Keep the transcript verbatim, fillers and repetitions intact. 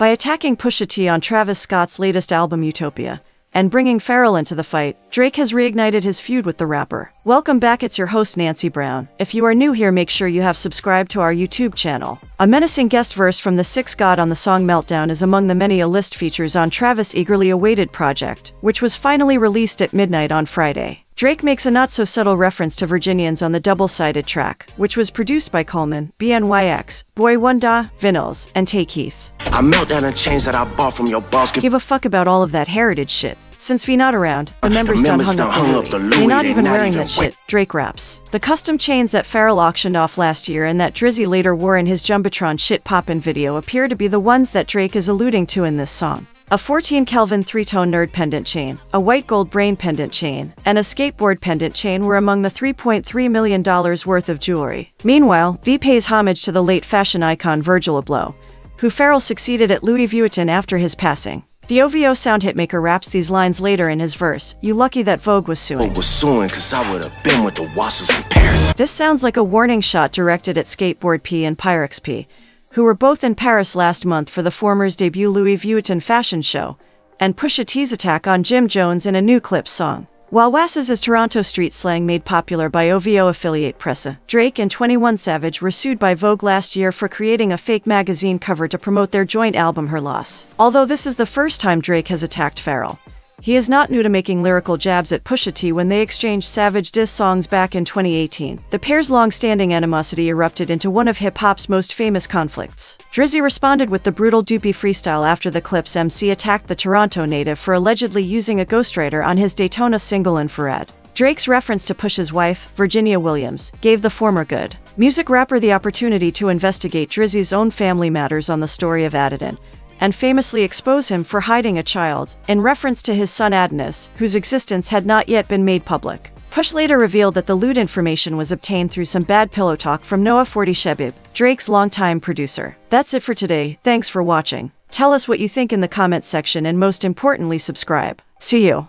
by attacking Pusha T on Travis Scott's latest album Utopia, and bringing Pharrell into the fight, Drake has reignited his feud with the rapper. Welcome back, it's your host Nancy Brown. If you are new here, make sure you have subscribed to our YouTube channel. A menacing guest verse from the Six God on the song Meltdown is among the many a list features on Travis' eagerly awaited project, which was finally released at midnight on Friday. Drake makes a not-so-subtle reference to Virginians on the double-sided track, which was produced by Coleman, B N Y X, Boi one da, Vinylz, and Tay Keith. I melt down the chains that I bought from your boss. Give a fuck about all of that heritage shit. Since V-Not around, the members, the members done hung, done up, hung the up the Louis. They not even not wearing even that shit. Drake raps. The custom chains that Pharrell auctioned off last year and that Drizzy later wore in his Jumbotron shit poppin' video appear to be the ones that Drake is alluding to in this song. A fourteen Kelvin three-tone N E R D pendant chain, a white gold brain pendant chain, and a skateboard pendant chain were among the three point three million dollars worth of jewelry. Meanwhile, V pays homage to the late fashion icon Virgil Abloh, who Pharrell succeeded at Louis Vuitton after his passing. The O V O Sound hitmaker raps these lines later in his verse, "You lucky that Vogue was suing." Vogue was suing, cause I would've been with the Wassers in Paris. This sounds like a warning shot directed at Skateboard P and Pyrex P, who were both in Paris last month for the former's debut Louis Vuitton fashion show, and Pusha T's attack on Jim Jones in a new clip song. While Wassers is Toronto street slang made popular by O V O affiliate Pressa, Drake and twenty-one Savage were sued by Vogue last year for creating a fake magazine cover to promote their joint album Her Loss. Although this is the first time Drake has attacked Pharrell, he is not new to making lyrical jabs at Pusha T when they exchanged savage diss songs back in twenty eighteen. The pair's long-standing animosity erupted into one of hip-hop's most famous conflicts. Drizzy responded with the brutal Duppy freestyle after the clip's M C attacked the Toronto native for allegedly using a ghostwriter on his Daytona single Infrared. Drake's reference to Pusha's wife, Virginia Williams, gave the former Good Music rapper the opportunity to investigate Drizzy's own family matters on the Story of Adidon, and famously expose him for hiding a child, in reference to his son Adonis, whose existence had not yet been made public. Push later revealed that the lewd information was obtained through some bad pillow talk from Noah Forty Shebib, Drake's longtime producer. That's it for today, thanks for watching. Tell us what you think in the comments section and most importantly subscribe. See you.